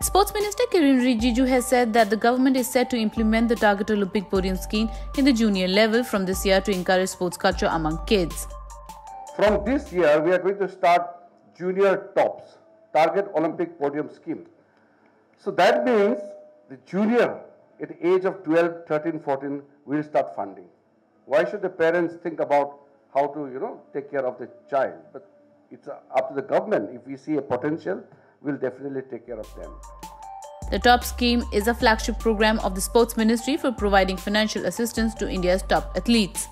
Sports Minister Kiren Rijiju has said that the government is set to implement the Target Olympic Podium Scheme in the junior level from this year to encourage sports culture among kids. From this year, we are going to start junior tops, Target Olympic Podium Scheme. So that means the junior at the age of 12, 13, 14 will start funding. Why should the parents think about how to, take care of the child? But it's up to the government. If we see a potential, we'll definitely take care of them. The TOP scheme is a flagship program of the Sports Ministry for providing financial assistance to India's top athletes.